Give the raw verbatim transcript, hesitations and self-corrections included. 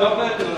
Doppelt